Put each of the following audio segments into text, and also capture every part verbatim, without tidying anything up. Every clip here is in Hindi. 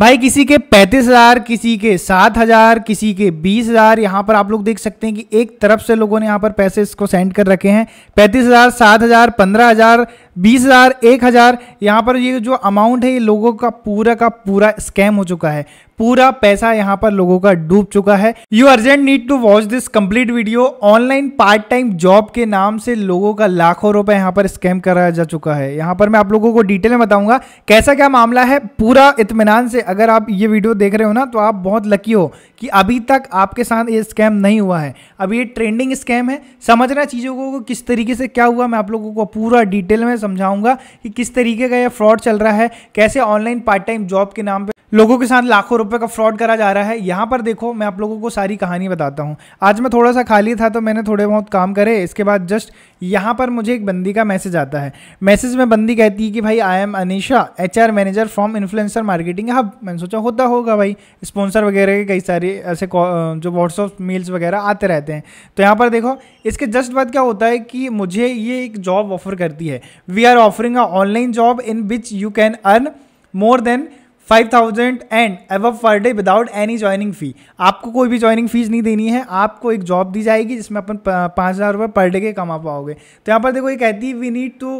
भाई किसी के पैंतीस हज़ार, किसी के सात हज़ार, किसी के बीस हज़ार। यहाँ पर आप लोग देख सकते हैं कि एक तरफ से लोगों ने यहाँ पर पैसे इसको सेंड कर रखे हैं। पैंतीस हज़ार, सात हज़ार, पंद्रह हज़ार, बीस हज़ार, एक हज़ार। यहाँ पर ये जो अमाउंट है ये लोगों का पूरा का पूरा स्कैम हो चुका है। पूरा पैसा यहाँ पर लोगों का डूब चुका है। You urgent need to watch this complete video. Online part time job के नाम से लोगों का लाखों रुपए यहाँ पर स्कैम कराया जा चुका है। यहाँ पर मैं आप लोगों को डिटेल में बताऊंगा कैसा क्या मामला है पूरा इत्मीनान से। अगर आप ये वीडियो देख रहे हो ना तो आप बहुत लकी हो कि अभी तक आपके साथ ये स्कैम नहीं हुआ है। अभी ये ट्रेंडिंग स्कैम है, समझना चीज़ों को किस तरीके से क्या हुआ। मैं आप लोगों को पूरा डिटेल में समझाऊंगा कि किस तरीके का यह फ्रॉड चल रहा है, कैसे ऑनलाइन पार्ट टाइम जॉब के नाम पर लोगों के साथ लाखों रुपए का फ्रॉड करा जा रहा है। यहाँ पर देखो, मैं आप लोगों को सारी कहानी बताता हूँ। आज मैं थोड़ा सा खाली था तो मैंने थोड़े बहुत काम करे। इसके बाद जस्ट यहाँ पर मुझे एक बंदी का मैसेज आता है। मैसेज में बंदी कहती है कि भाई I am Anisha, H R manager from influencer marketing hub. मैंने सोचा होता होगा भाई, स्पॉन्सर वगैरह के कई सारे ऐसे जो व्हाट्सअप मेल्स वगैरह आते रहते हैं। तो यहाँ पर देखो, इसके जस्ट बाद क्या होता है कि मुझे ये एक जॉब ऑफर करती है। We are offering a online job in which you can earn more than five thousand and above per day without any joining fee. आपको कोई भी ज्वाइनिंग फीस नहीं देनी है, आपको एक जॉब दी जाएगी जिसमें अपन पाँच हज़ार रुपये पर डे के कमा पाओगे। तो यहाँ पर देखो ये कहती है we need to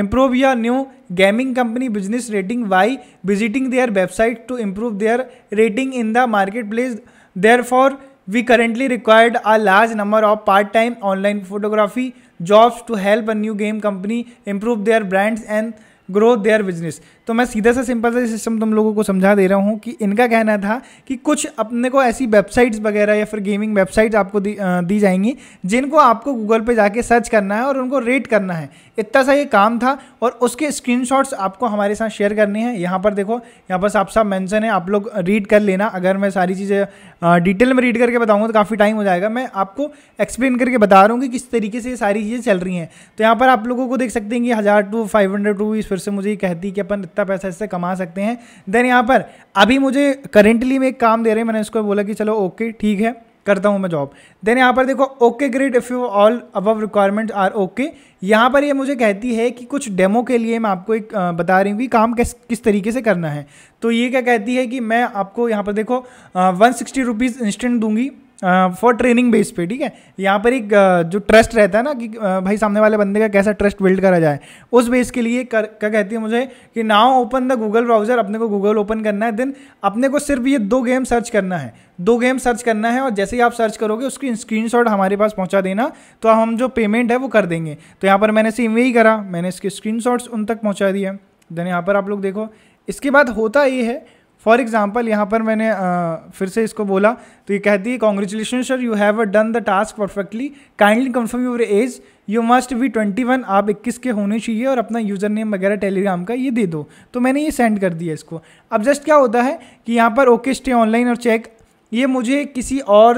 improve your new gaming company business rating by visiting their website to improve their rating in the market place. Therefore we currently required a large number of part time online photography jobs to help a new game company improve their brands and grow their business. तो मैं सीधा सा सिंपल सा सिस्टम तुम लोगों को समझा दे रहा हूँ कि इनका कहना था कि कुछ अपने को ऐसी वेबसाइट्स वगैरह या फिर गेमिंग वेबसाइट्स आपको दी, दी जाएंगी जिनको आपको गूगल पे जाके सर्च करना है और उनको रेट करना है। इतना सा ये काम था और उसके स्क्रीनशॉट्स आपको हमारे साथ शेयर करने हैं। यहाँ पर देखो, यहाँ पर साफ साफ मेंशन है, आप लोग रीड कर लेना। अगर मैं सारी चीज़ें डिटेल में रीड करके बताऊँगा तो काफ़ी टाइम हो जाएगा। मैं आपको एक्सप्लेन करके बता रहा हूँ कि किस तरीके से ये सारी चीज़ें चल रही हैं। तो यहाँ पर आप लोगों को देख सकते हैं कि हज़ार टू फाइव हंड्रेड टू फिर से मुझे कहती कि अपन इतना पैसा इससे कमा सकते हैं। देन यहाँ पर अभी मुझे करेंटली में एक काम दे रहे हैं, मैंने इसको बोला कि चलो ओके ठीक है करता हूँ मैं जॉब। देन यहाँ पर देखो okay great if you all above requirement are okay. यहाँ पर ये मुझे कहती है कि कुछ डेमो के लिए मैं आपको एक बता रही हूँ कि काम किस किस तरीके से करना है। तो ये क्या कहती है कि मैं आपको यहाँ पर देखो वन सिक्सटी रुपीज़ इंस्टेंट दूंगी फॉर ट्रेनिंग बेस पे। ठीक है, यहाँ पर एक uh, जो ट्रस्ट रहता है ना कि uh, भाई सामने वाले बंदे का कैसा ट्रस्ट बिल्ड करा जाए, उस बेस के लिए कर, क्या कहती है मुझे कि now open the Google browser. अपने को गूगल ओपन करना है, देन अपने को सिर्फ ये दो गेम सर्च करना है दो गेम सर्च करना है और जैसे ही आप सर्च करोगे उसकी स्क्रीनशॉट हमारे पास पहुंचा देना, तो हम जो पेमेंट है वो कर देंगे। तो यहाँ पर मैंने सेम यही करा, मैंने इसके स्क्रीनशॉट्स उन तक पहुँचा दिया। देन यहाँ पर आप लोग देखो, इसके बाद होता ये है फॉर एग्जाम्पल, यहाँ पर मैंने आ, फिर से इसको बोला तो ये कहती है congratulation sir you have done the task perfectly, kindly confirm your age, you must be twenty one, आप इक्कीस के होने चाहिए और अपना यूज़र नेम वगैरह टेलीग्राम का ये दे दो। तो मैंने ये सेंड कर दिया इसको। अब जस्ट क्या होता है कि यहाँ पर ओके स्टे ऑनलाइन और चेक, ये मुझे किसी और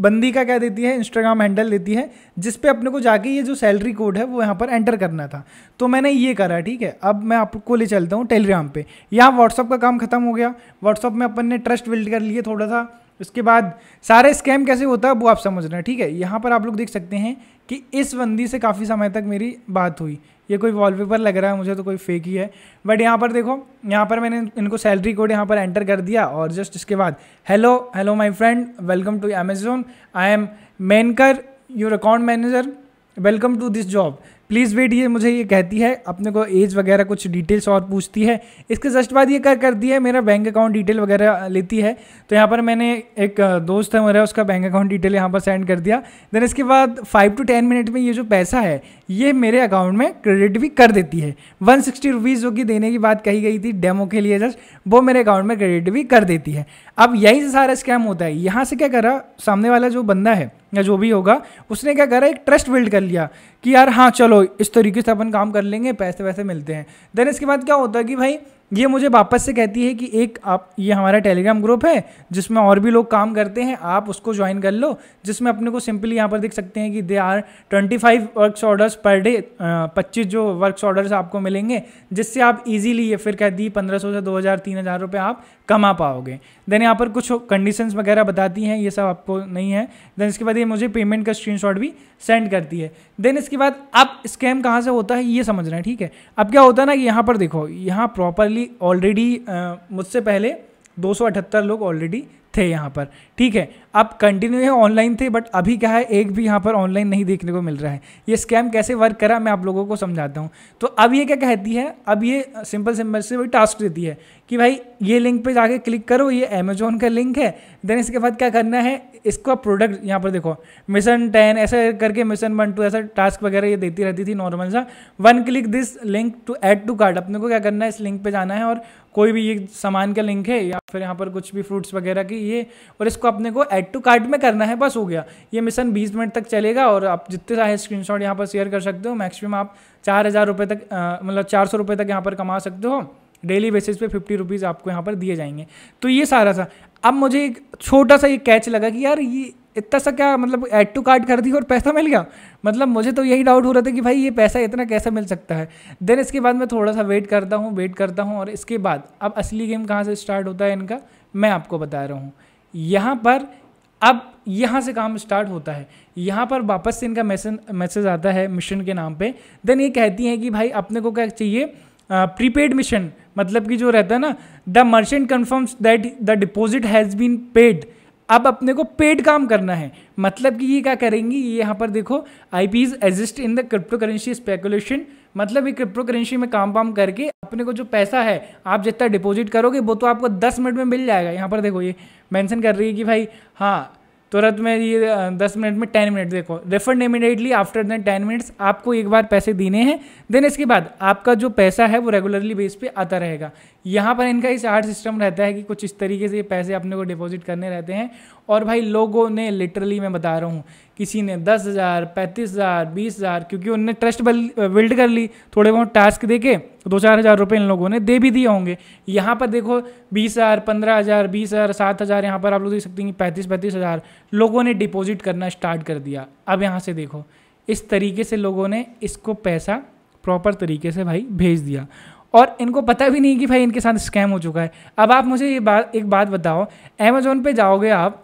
बंदी का क्या देती है इंस्टाग्राम हैंडल देती है जिस पे अपने को जाके ये जो सैलरी कोड है वो यहाँ पर एंटर करना था। तो मैंने ये करा। ठीक है, अब मैं आपको ले चलता हूँ टेलीग्राम पे। यहाँ व्हाट्सअप का काम खत्म हो गया, व्हाट्सअप में अपन ने ट्रस्ट बिल्ड कर लिए थोड़ा सा। उसके बाद सारे स्कैम कैसे होता है वो आप समझ रहे हैं। ठीक है, यहाँ पर आप लोग देख सकते हैं कि इस बंदी से काफ़ी समय तक मेरी बात हुई। ये कोई वॉलपेपर लग रहा है मुझे, तो कोई फेक ही है। बट यहाँ पर देखो, यहाँ पर मैंने इनको सैलरी कोड यहाँ पर एंटर कर दिया और जस्ट इसके बाद hello hello my friend, welcome to Amazon, I am Menkar your account manager, welcome to this job, please wait. ये मुझे ये कहती है, अपने को एज वगैरह कुछ डिटेल्स और पूछती है। इसके जस्ट बाद ये कर करती है मेरा बैंक अकाउंट डिटेल वगैरह लेती है। तो यहाँ पर मैंने एक दोस्त है मेरा, उसका बैंक अकाउंट डिटेल यहाँ पर सेंड कर दिया। देन इसके बाद फाइव टू टेन मिनट में ये जो पैसा है ये मेरे अकाउंट में क्रेडिट भी कर देती है। वन सिक्सटी रुपीज़ जो कि देने की बात कही गई थी डेमो के लिए जस्ट, वो मेरे अकाउंट में क्रेडिट भी कर देती है। अब यहीं से सारा स्कैम होता है। यहाँ से क्या करा सामने वाला जो बंदा है या जो भी होगा, उसने क्या करा एक ट्रस्ट बिल्ड कर लिया कि यार हाँ चलो इस तरीके से अपन काम कर लेंगे, पैसे वैसे मिलते हैं। देन इसके बाद क्या होता है कि भाई ये मुझे वापस से कहती है कि एक आप ये हमारा टेलीग्राम ग्रुप है जिसमें और भी लोग काम करते हैं, आप उसको ज्वाइन कर लो, जिसमें अपने को सिंपली यहाँ पर देख सकते हैं कि दे आर पच्चीस वर्क्स ऑर्डर्स पर डे, पच्चीस जो वर्क्स ऑर्डर्स आपको मिलेंगे जिससे आप इजीली ये फिर कहती है पंद्रह सौ से दो हज़ार तीन हज़ार रुपये आप कमा पाओगे। देन यहाँ पर कुछ कंडीशंस वगैरह बताती हैं, ये सब आपको नहीं है। देन इसके बाद ये मुझे पेमेंट का स्क्रीनशॉट भी सेंड करती है। देन इसके बाद अब स्कैम कहाँ से होता है ये समझ रहे हैं। ठीक है, अब क्या होता है ना कि यहाँ पर देखो, यहाँ प्रॉपरली ऑलरेडी ऑलरेडी मुझसे पहले दो सौ अठहत्तर लोग ऑलरेडी थे यहाँ पर। ठीक है, अब कंटिन्यू ऑनलाइन थे, बट अभी क्या है एक भी यहाँ पर ऑनलाइन नहीं देखने को मिल रहा है। ये स्कैम कैसे वर्क करा मैं आप लोगों को समझाता हूँ। तो अब ये क्या कहती है, अब ये सिंपल सिंपल से वही टास्क देती है कि भाई ये लिंक पे जाके क्लिक करो, ये अमेजोन का लिंक है। देन इसके बाद क्या करना है, इसका प्रोडक्ट यहाँ पर देखो मिशन टेन ऐसा करके, मिशन वन टू ऐसा टास्क वगैरह ये देती रहती थी नॉर्मल सा। One click this link to add to cart, अपने को क्या करना है इस लिंक पर जाना है और कोई भी ये सामान का लिंक है या फिर यहाँ पर कुछ भी फ्रूट्स वगैरह की ये, और इसको अपने को ऐड टू कार्ट में करना है। बस हो गया, ये मिशन बीस मिनट तक चलेगा और आप जितने सारे स्क्रीनशॉट यहाँ पर शेयर कर सकते हो, मैक्सिमम आप चार हज़ार रुपये तक मतलब चार सौ रुपये तक यहाँ पर कमा सकते हो। डेली बेसिस पे फिफ्टी रुपीज़ आपको यहाँ पर दिए जाएंगे। तो ये सारा सा अब मुझे एक छोटा सा ये कैच लगा कि यार ये इतना सा क्या मतलब ऐड टू कार्ट कर दी और पैसा मिल गया। मतलब मुझे तो यही डाउट हो रहा था कि भाई ये पैसा इतना कैसे मिल सकता है। देन इसके बाद मैं थोड़ा सा वेट करता हूँ वेट करता हूँ और इसके बाद अब असली गेम कहाँ से स्टार्ट होता है इनका मैं आपको बता रहा हूँ। यहाँ पर अब यहाँ से काम स्टार्ट होता है। यहाँ पर वापस से इनका मैसेज मैसेज आता है मिशन के नाम पे। देन ये कहती हैं कि भाई अपने को क्या चाहिए, प्रीपेड मिशन, मतलब कि जो रहता है ना, the merchant confirms that the deposit has been paid. अब अपने को पेड काम करना है, मतलब कि ये क्या करेंगी, ये यहाँ पर देखो I P is exist in the crypto currency speculation, मतलब ये क्रिप्टो करेंसी में काम वाम करके अपने को जो पैसा है आप जितना डिपॉजिट करोगे वो तो आपको दस मिनट में मिल जाएगा। यहाँ पर देखो ये मेंशन कर रही है कि भाई हाँ तुरंत में ये दस मिनट में टेन मिनट देखो refund immediately after than ten minutes आपको एक बार पैसे देने हैं। देन इसके बाद आपका जो पैसा है वो रेगुलरली बेस पे आता रहेगा। यहाँ पर इनका इस आर्ट सिस्टम रहता है कि कुछ इस तरीके से ये पैसे अपने को डिपॉजिट करने रहते हैं। और भाई लोगों ने लिटरली मैं बता रहा हूँ किसी ने दस हज़ार पैंतीस हज़ार बीस हज़ार क्योंकि उनने ट्रस्ट बिल्ड कर ली, थोड़े बहुत टास्क देके दो चार हज़ार रुपये इन लोगों ने दे भी दिए होंगे। यहाँ पर देखो बीस हज़ार पंद्रह हज़ार बीस हज़ार सात हज़ार यहाँ पर आप लोग देख सकते हैं कि पैंतीस पैंतीस हज़ार लोगों ने डिपॉजिट करना स्टार्ट कर दिया। अब यहाँ से देखो इस तरीके से लोगों ने इसको पैसा प्रॉपर तरीके से भाई भेज दिया और इनको पता भी नहीं कि भाई इनके साथ स्कैम हो चुका है। अब आप मुझे ये बात एक बात बताओ, अमेज़ोन पे जाओगे आप,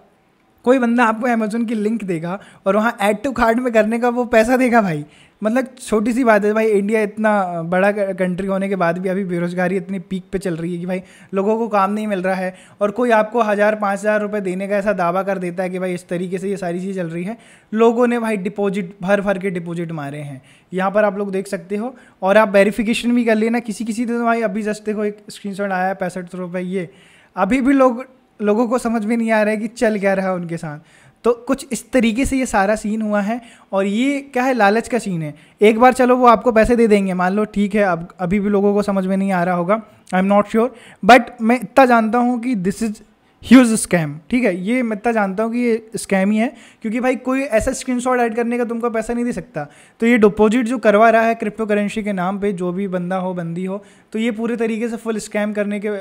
कोई बंदा आपको अमेज़ोन की लिंक देगा और वहाँ ऐड टू कार्ट में करने का वो पैसा देगा भाई। मतलब छोटी सी बात है भाई, इंडिया इतना बड़ा कंट्री होने के बाद भी अभी बेरोज़गारी इतनी पीक पे चल रही है कि भाई लोगों को काम नहीं मिल रहा है और कोई आपको हज़ार पाँच हज़ार रुपये देने का ऐसा दावा कर देता है कि भाई इस तरीके से ये सारी चीज़ चल रही है। लोगों ने भाई डिपॉजिट भर भर के डिपॉजिट मारे हैं, यहाँ पर आप लोग देख सकते हो। और आप वेरिफिकेशन भी कर लेना किसी किसी दिन भाई, अभी जस्ट देखो एक स्क्रीनशॉट आया है पैंसठ रुपये, ये अभी भी लोग लोगों को समझ में नहीं आ रहा है कि चल क्या रहा है उनके साथ। तो कुछ इस तरीके से ये सारा सीन हुआ है और ये क्या है लालच का सीन है। एक बार चलो वो आपको पैसे दे देंगे मान लो, ठीक है, अब अभी भी लोगों को समझ में नहीं आ रहा होगा, I am not sure, but मैं इतना जानता हूँ कि दिस इज़ ह्यूज स्कैम। ठीक है, ये मैं इतना जानता हूँ कि ये स्कैम ही है क्योंकि भाई कोई ऐसा स्क्रीनशॉट ऐड करने का तुमको पैसा नहीं दे सकता। तो ये डिपॉजिट जो करवा रहा है क्रिप्टो करेंसी के नाम पे जो भी बंदा हो बंदी हो, तो ये पूरे तरीके से फुल स्कैम करने के आ,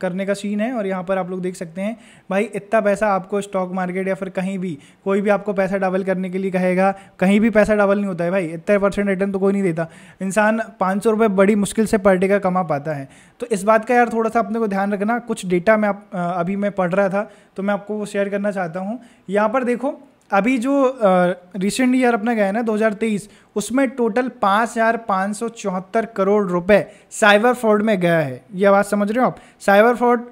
करने का सीन है। और यहाँ पर आप लोग देख सकते हैं भाई इतना पैसा आपको स्टॉक मार्केट या फिर कहीं भी कोई भी आपको पैसा डबल करने के लिए कहेगा, कहीं भी पैसा डबल नहीं होता है भाई, इतने परसेंट रिटर्न तो कोई नहीं देता। इंसान पाँच सौ रुपये बड़ी मुश्किल से पर डे का कमा पाता है। तो इस बात का यार थोड़ा सा अपने को ध्यान रखना। कुछ डेटा मैं आप अभी मैं पढ़ रहा था तो मैं आपको वो शेयर करना चाहता हूँ। यहाँ पर देखो अभी जो रिसेंट ईयर अपना गया है ना दो हज़ार तेईस, उसमें टोटल पाँच हज़ार पाँच सौ चौहत्तर करोड़ रुपए साइबर फ्रॉड में गया है। ये आवाज़ समझ रहे हो आप, साइबर फ्रॉड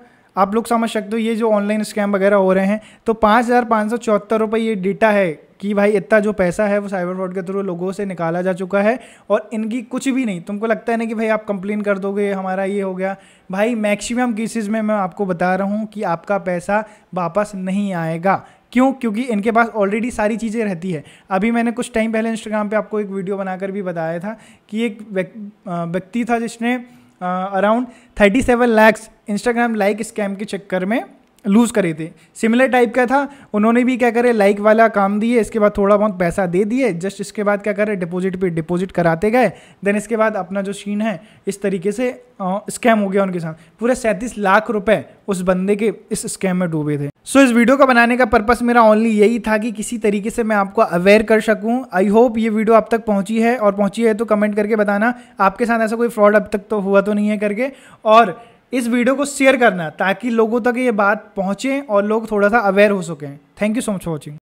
आप लोग समझ सकते हो, ये जो ऑनलाइन स्कैम वगैरह हो रहे हैं। तो पाँच हज़ार पाँच सौ चौहत्तर रुपये ये डेटा है कि भाई इतना जो पैसा है वो साइबर फ्रॉड के थ्रू लोगों से निकाला जा चुका है। और इनकी कुछ भी नहीं, तुमको लगता है ना कि भाई आप कंप्लेन कर दोगे हमारा ये हो गया, भाई मैक्सिमम केसेस में मैं आपको बता रहा हूँ कि आपका पैसा वापस नहीं आएगा। क्यों? क्योंकि इनके पास ऑलरेडी सारी चीज़ें रहती है। अभी मैंने कुछ टाइम पहले इंस्टाग्राम पे आपको एक वीडियो बनाकर भी बताया था कि एक व्यक्ति था जिसने around thirty seven lakhs Instagram like scam के चक्कर में लूज़ करे थे। सिमिलर टाइप का था, उन्होंने भी क्या करे लाइक वाला काम दिए, इसके बाद थोड़ा बहुत पैसा दे दिए, जस्ट इसके बाद क्या करे डिपॉजिट पे डिपॉजिट कराते गए। देन इसके बाद अपना जो सीन है इस तरीके से स्कैम हो गया उनके साथ। पूरे सैंतीस लाख रुपए उस बंदे के इस स्कैम में डूबे थे। सो so, इस वीडियो का बनाने का पर्पस मेरा ओनली यही था कि किसी तरीके से मैं आपको अवेयर कर सकूं। आई होप ये वीडियो आप तक पहुंची है, और पहुंची है तो कमेंट करके बताना आपके साथ ऐसा कोई फ्रॉड अब तक तो हुआ तो नहीं है करके। और इस वीडियो को शेयर करना ताकि लोगों तक ये बात पहुंचे और लोग थोड़ा सा अवेयर हो सकें। Thank you so much for watching.